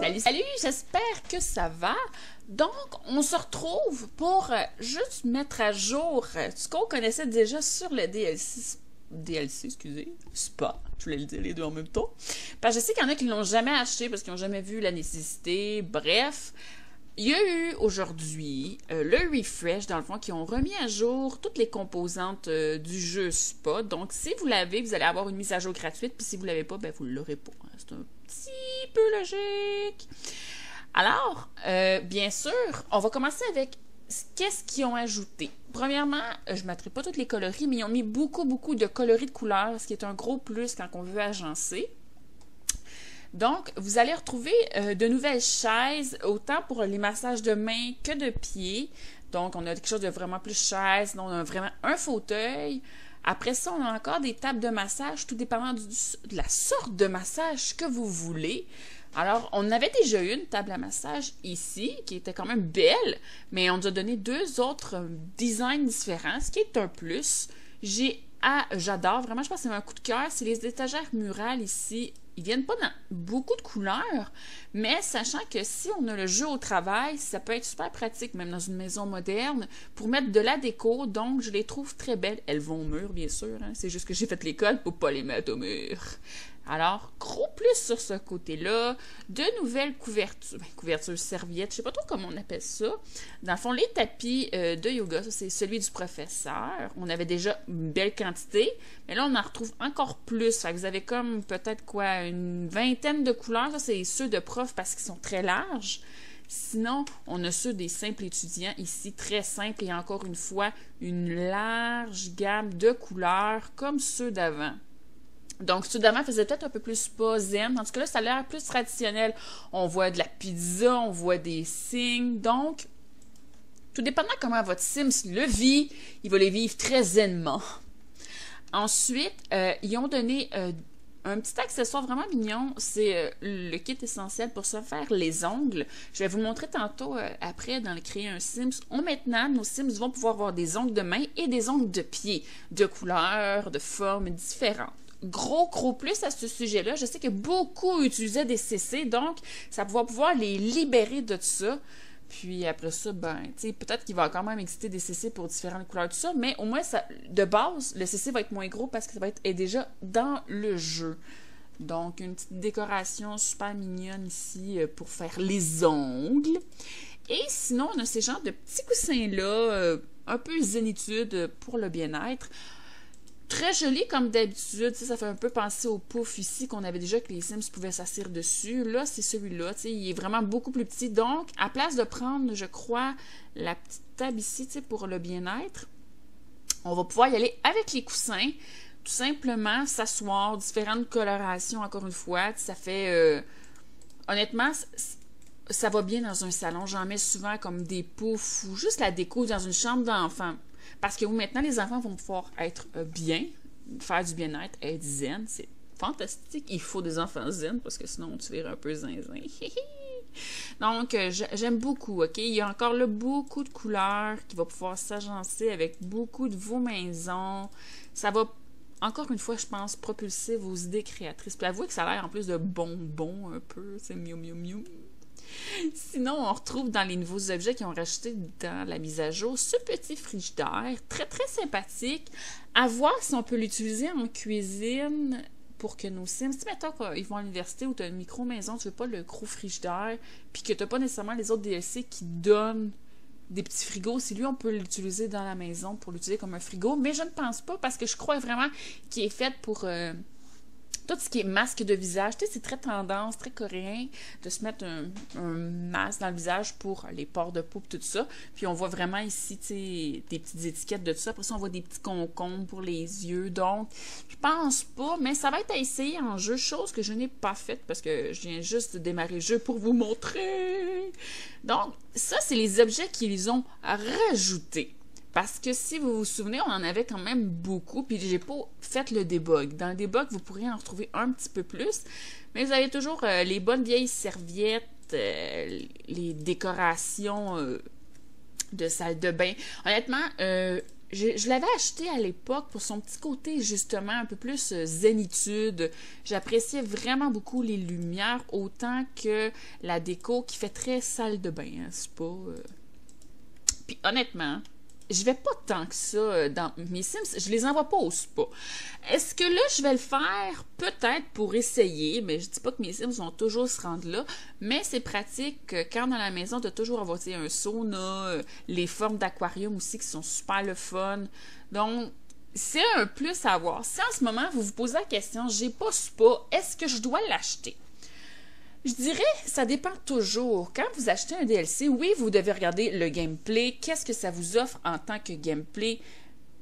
Salut, salut, j'espère que ça va. Donc, on se retrouve pour juste mettre à jour ce qu'on connaissait déjà sur le DLC, SPA. Je voulais le dire les deux en même temps. Parce que je sais qu'il y en a qui ne l'ont jamais acheté parce qu'ils n'ont jamais vu la nécessité. Bref, il y a eu aujourd'hui le refresh, dans le fond, qui ont remis à jour toutes les composantes du jeu SPA. Donc, si vous l'avez, vous allez avoir une mise à jour gratuite. Puis si vous ne l'avez pas, ben, vous ne l'aurez pas. C'est un petit peu logique. Alors, bien sûr, on va commencer avec qu'est-ce qu'ils ont ajouté. Premièrement, je ne mettrai pas toutes les coloris, mais ils ont mis beaucoup de coloris de couleurs, ce qui est un gros plus quand on veut agencer. Donc, vous allez retrouver de nouvelles chaises, autant pour les massages de mains que de pieds. Donc, on a quelque chose de vraiment plus chaise, on a vraiment un fauteuil. Après ça, on a encore des tables de massage, tout dépendant de la sorte de massage que vous voulez. Alors, on avait déjà eu une table à massage ici, qui était quand même belle, mais on nous a donné deux autres designs différents, ce qui est un plus. J'adore, vraiment, je pense que c'est un coup de cœur. C'est les étagères murales ici. Ils viennent pas dans beaucoup de couleurs, mais sachant que si on a le jeu au travail, ça peut être super pratique, même dans une maison moderne, pour mettre de la déco. Donc, je les trouve très belles. Elles vont au mur, bien sûr. Hein? C'est juste que j'ai fait l'école pour pas les mettre au mur. Alors, gros plus sur ce côté-là. De nouvelles couvertures. Ben, couvertures serviettes, je sais pas trop comment on appelle ça. Dans le fond, les tapis de yoga, ça c'est celui du professeur. On avait déjà une belle quantité, mais là, on en retrouve encore plus. Fait que vous avez comme peut-être quoi, une vingtaine de couleurs. Ça, c'est ceux de profs parce qu'ils sont très larges. Sinon, on a ceux des simples étudiants ici, très simples. Et encore une fois, une large gamme de couleurs comme ceux d'avant. Donc, ceux d'avant faisaient peut-être un peu plus pas zen. En tout cas, là, ça a l'air plus traditionnel. On voit de la pizza, on voit des signes. Donc, tout dépendant comment votre Sims le vit, il va les vivre très zenement. Ensuite, ils ont donné un petit accessoire vraiment mignon. C'est le kit essentiel pour se faire les ongles. Je vais vous le montrer tantôt après dans le Créer un Sims. Maintenant, nos Sims vont pouvoir avoir des ongles de main et des ongles de pied, de couleurs, de formes différentes. Gros plus à ce sujet-là. Je sais que beaucoup utilisaient des CC, donc ça va pouvoir les libérer de tout ça. Puis après ça, ben, tu sais, peut-être qu'il va quand même exister des CC pour différentes couleurs, tout ça, mais au moins, ça, de base, le CC va être moins gros parce que ça va être déjà dans le jeu. Donc, une petite décoration super mignonne ici pour faire les ongles. Et sinon, on a ces genres de petits coussins-là, un peu zénitude pour le bien-être. Très joli comme d'habitude, ça fait un peu penser au pouf ici qu'on avait déjà que les Sims pouvaient s'asseoir dessus. Là, c'est celui-là, il est vraiment beaucoup plus petit. Donc, à place de prendre, je crois, la petite table ici pour le bien-être, on va pouvoir y aller avec les coussins, tout simplement s'asseoir, différentes colorations, encore une fois. Ça fait, honnêtement, ça va bien dans un salon. J'en mets souvent comme des poufs ou juste la déco dans une chambre d'enfant. Parce que maintenant, les enfants vont pouvoir être bien, faire du bien-être, être zen. C'est fantastique. Il faut des enfants zen parce que sinon, on te verra un peu zinzin. Donc, j'aime beaucoup, OK? Il y a encore là beaucoup de couleurs qui vont pouvoir s'agencer avec beaucoup de vos maisons. Ça va, encore une fois, je pense, propulser vos idées créatrices. Puis avouez que ça a l'air en plus de bonbons un peu. C'est miou. Sinon, on retrouve dans les nouveaux objets qu'ils ont rajoutés dans la mise à jour ce petit frigidaire, très sympathique. À voir si on peut l'utiliser en cuisine pour que nos Sims, si mettons qu'ils vont à l'université ou tu as une micro-maison, tu veux pas le gros frigidaire, puis que tu n'as pas nécessairement les autres DLC qui donnent des petits frigos. Si lui, on peut l'utiliser dans la maison pour l'utiliser comme un frigo, mais je ne pense pas parce que je crois vraiment qu'il est fait pour... tout ce qui est masque de visage, tu sais, c'est très tendance, très coréen, de se mettre un masque dans le visage pour les pores de peau, tout ça. Puis on voit vraiment ici, tu sais, des petites étiquettes de tout ça. Après ça, on voit des petits concombres pour les yeux. Donc, je pense pas, mais ça va être à essayer en jeu, chose que je n'ai pas faite parce que je viens juste de démarrer le jeu pour vous montrer. Donc, ça, c'est les objets qu'ils ont rajoutés. Parce que si vous vous souvenez, on en avait quand même beaucoup, puis j'ai pas fait le debug. Dans le debug, vous pourrez en retrouver un petit peu plus, mais vous avez toujours les bonnes vieilles serviettes, les décorations de salle de bain. Honnêtement, Je l'avais acheté à l'époque pour son petit côté, justement, un peu plus zénitude. J'appréciais vraiment beaucoup les lumières, autant que la déco qui fait très salle de bain, hein, c'est pas... Puis honnêtement, je vais pas tant que ça dans mes Sims, je les envoie pas au spa. Est-ce que là, je vais le faire? Peut-être pour essayer, mais je dis pas que mes Sims vont toujours se rendre là, mais c'est pratique quand dans la maison, tu as toujours avoir un sauna, les formes d'aquarium aussi qui sont super le fun. Donc, c'est un plus à avoir. Si en ce moment, vous vous posez la question, j'ai pas spa, est-ce que je dois l'acheter? Je dirais, ça dépend toujours. Quand vous achetez un DLC, oui, vous devez regarder le gameplay, qu'est-ce que ça vous offre en tant que gameplay,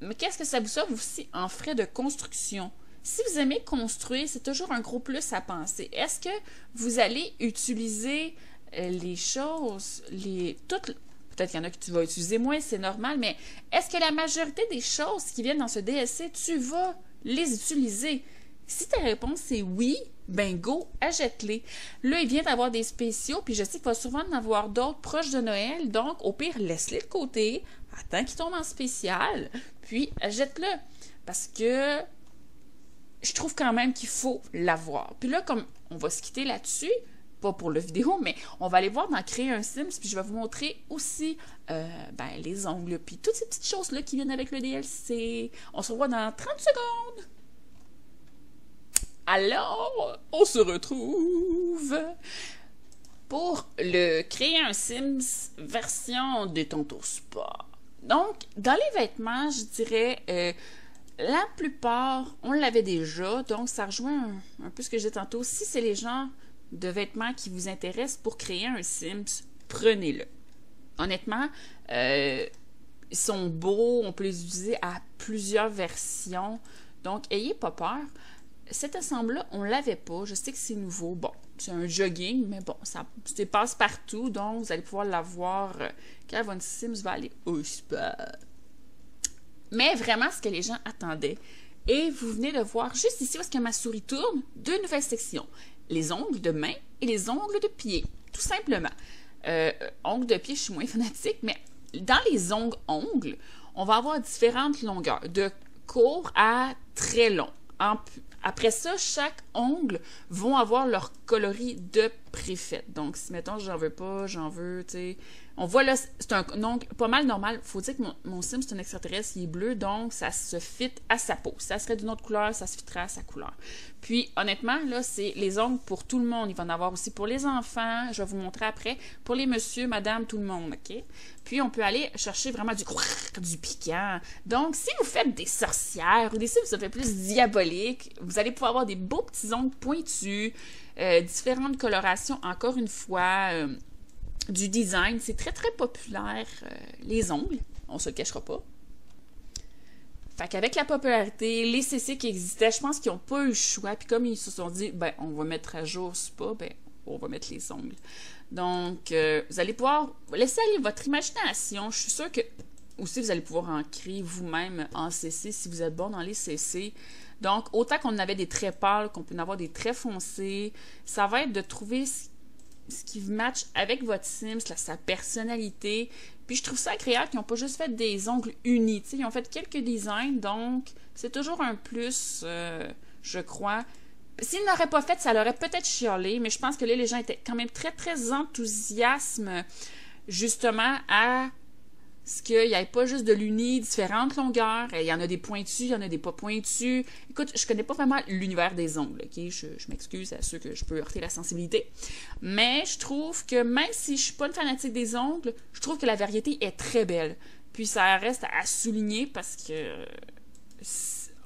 mais qu'est-ce que ça vous offre aussi en frais de construction. Si vous aimez construire, c'est toujours un gros plus à penser. Est-ce que vous allez utiliser les choses, toutes... Peut-être qu'il y en a que tu vas utiliser moins, c'est normal, mais est-ce que la majorité des choses qui viennent dans ce DLC, tu vas les utiliser? Si ta réponse est oui, bingo, achète-les. Là, il vient d'avoir des spéciaux, puis je sais qu'il va souvent en avoir d'autres proches de Noël, donc au pire, laisse-les de côté, attends qu'ils tombent en spécial, puis achète-le. Parce que je trouve quand même qu'il faut l'avoir. Puis là, comme on va se quitter là-dessus, pas pour la vidéo, mais on va aller voir dans Créer un Sims, puis je vais vous montrer aussi les ongles, puis toutes ces petites choses-là qui viennent avec le DLC. On se revoit dans 30 secondes! Alors, on se retrouve pour le Créer un Sims version de Tonto Spa. Donc, dans les vêtements, je dirais, la plupart, on l'avait déjà, donc ça rejoint un peu ce que j'ai tantôt. Si c'est les genres de vêtements qui vous intéressent pour créer un Sims, prenez-le. Honnêtement, ils sont beaux, on peut les utiliser à plusieurs versions, donc ayez pas peur. Cet ensemble-là, on l'avait pas. Je sais que c'est nouveau. Bon, c'est un jogging, mais bon, ça passe partout. Donc, vous allez pouvoir l'avoir quand votre Sims va aller au spa. Mais vraiment, ce que les gens attendaient. Et vous venez de voir juste ici, où est-ce que ma souris tourne, deux nouvelles sections. Les ongles de main et les ongles de pied. Tout simplement. Ongles de pied, je suis moins fanatique, mais dans les ongles, on va avoir différentes longueurs. De court à très long. Après ça, chaque ongle vont avoir leur coloris de préfet. Donc, si, mettons, j'en veux pas, j'en veux, tu sais... On voit là, c'est un ongle pas mal normal. Faut dire que mon Sim, c'est un extraterrestre, il est bleu, donc ça se fit à sa peau. Si ça serait d'une autre couleur, ça se fitterait à sa couleur. Puis, honnêtement, là, c'est les ongles pour tout le monde. Il va en avoir aussi pour les enfants, je vais vous montrer après, pour les monsieur, madame, tout le monde, OK? Puis, on peut aller chercher vraiment du piquant. Donc, si vous faites des sorcières ou des Sims, ça fait plus diabolique, vous allez pouvoir avoir des beaux petits ongles pointus, différentes colorations, encore une fois... du design, c'est très très populaire, les ongles, on se le cachera pas. Fait qu'avec la popularité, les CC qui existaient, je pense qu'ils n'ont pas eu le choix, puis comme ils se sont dit, ben on va mettre à jour SPA, ben on va mettre les ongles. Donc, vous allez pouvoir laisser aller votre imagination, je suis sûre que, aussi vous allez pouvoir en créer vous-même en CC si vous êtes bon dans les CC. Donc, autant qu'on avait des traits pâles, qu'on peut en avoir des traits foncés, ça va être de trouver ce qui match avec votre Sims, sa personnalité. Puis je trouve ça agréable qu'ils n'ont pas juste fait des ongles unis. Ils ont fait quelques designs, donc c'est toujours un plus, je crois. S'ils n'auraient pas fait, ça l'aurait peut-être chialé, mais je pense que là, les gens étaient quand même très, très enthousiastes, justement, à ce qu'il n'y ait pas juste de l'uni, différentes longueurs. Il y en a des pointus, il y en a des pas pointus. Écoute, je ne connais pas vraiment l'univers des ongles, OK? Je m'excuse à ceux que je peux heurter la sensibilité. Mais je trouve que même si je ne suis pas une fanatique des ongles, je trouve que la variété est très belle. Puis ça reste à souligner parce que...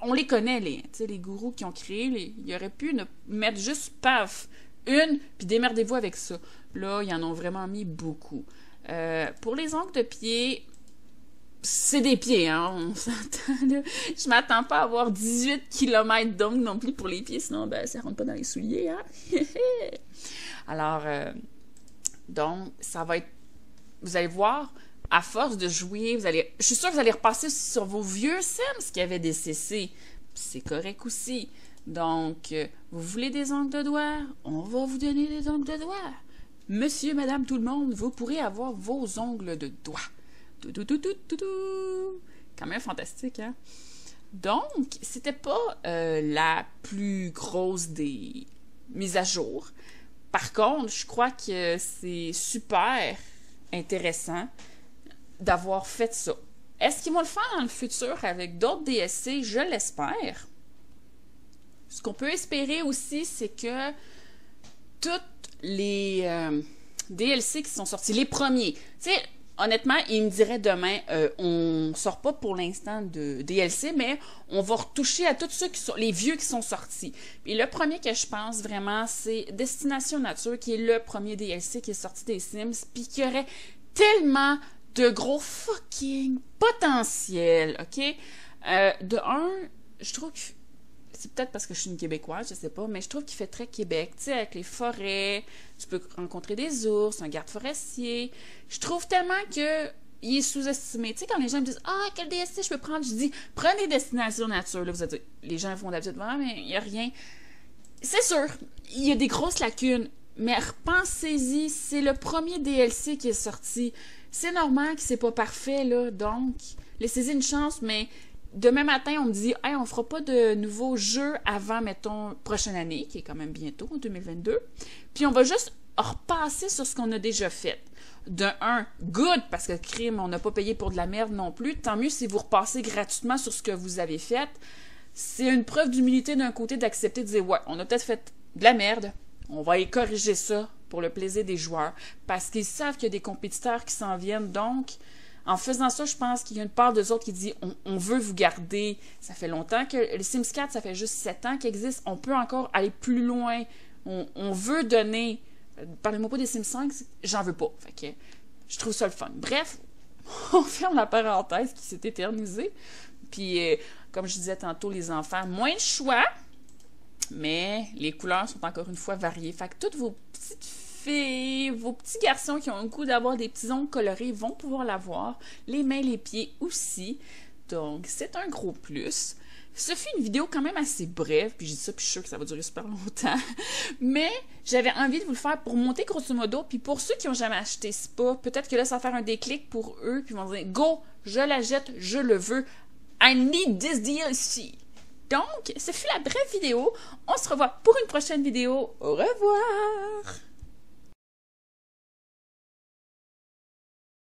On les connaît, les gourous qui ont créé. Ils auraient pu mettre juste paf, une, puis démerdez-vous avec ça. Là, ils en ont vraiment mis beaucoup. Pour les ongles de pied, c'est des pieds, hein, on s'entend, là. Je m'attends pas à avoir 18 km d'ongles non plus pour les pieds, sinon, ben, ça rentre pas dans les souliers, hein. Alors, donc, ça va être... Vous allez voir, à force de jouer, vous allez... Je suis sûre que vous allez repasser sur vos vieux Sims qui avaient des CC. C'est correct aussi. Donc, vous voulez des ongles de doigts? On va vous donner des ongles de doigts. Monsieur, madame, tout le monde, vous pourrez avoir vos ongles de doigts. quand même fantastique, hein? Donc, c'était pas la plus grosse des mises à jour. Par contre, je crois que c'est super intéressant d'avoir fait ça. Est-ce qu'ils vont le faire dans le futur avec d'autres DLC? Je l'espère. Ce qu'on peut espérer aussi, c'est que toutes les DLC qui sont sortis, les premiers, tu sais, honnêtement, il me dirait demain, on ne sort pas pour l'instant de DLC, mais on va retoucher à tous ceux qui sont, les vieux qui sont sortis. Et le premier que je pense vraiment, c'est Destination Nature, qui est le premier DLC qui est sorti des Sims, puis qui aurait tellement de gros fucking potentiel, OK? De un, je trouve que... C'est peut-être parce que je suis une Québécoise, je sais pas, mais je trouve qu'il fait très Québec, tu sais, avec les forêts, tu peux rencontrer des ours, un garde forestier. Je trouve tellement qu'il est sous-estimé. Tu sais, quand les gens me disent « Ah, quel DLC je peux prendre? » Je dis « Prenez Destination Nature. » Là, vous allez dire, les gens font d'habitude « Ah, mais il n'y a rien. » C'est sûr, il y a des grosses lacunes, mais repensez-y, c'est le premier DLC qui est sorti. C'est normal que c'est pas parfait, là, donc laissez-y une chance, mais... Demain matin, on me dit « Hey, on fera pas de nouveaux jeux avant, mettons, prochaine année, qui est quand même bientôt, en 2022. » Puis on va juste repasser sur ce qu'on a déjà fait. De un, good, parce que crime, on n'a pas payé pour de la merde non plus. Tant mieux si vous repassez gratuitement sur ce que vous avez fait. C'est une preuve d'humilité d'un côté d'accepter de dire « Ouais, on a peut-être fait de la merde, on va y corriger ça pour le plaisir des joueurs. » Parce qu'ils savent qu'il y a des compétiteurs qui s'en viennent, donc... En faisant ça, je pense qu'il y a une part d'eux autres qui dit « on veut vous garder ». Ça fait longtemps que... Les Sims 4, ça fait juste 7 ans qu'il existe. On peut encore aller plus loin. On veut donner... Parlez-moi pas des Sims 5, j'en veux pas. Fait que je trouve ça le fun. Bref, on ferme la parenthèse qui s'est éternisée. Puis, comme je disais tantôt, les enfants, moins de choix. Mais les couleurs sont encore une fois variées. Fait que toutes vos petites... Vos petits garçons qui ont le goût d'avoir des petits ongles colorés vont pouvoir l'avoir. Les mains, les pieds aussi. Donc, c'est un gros plus. Ce fut une vidéo quand même assez brève. Puis, j'ai dit ça, puis je suis sûre que ça va durer super longtemps. Mais, j'avais envie de vous le faire pour monter grosso modo. Puis, pour ceux qui n'ont jamais acheté SPA, peut-être que là, ça va faire un déclic pour eux. Puis, ils vont dire, go, je la jette, je le veux. I need this DLC. Donc, ce fut la brève vidéo. On se revoit pour une prochaine vidéo. Au revoir!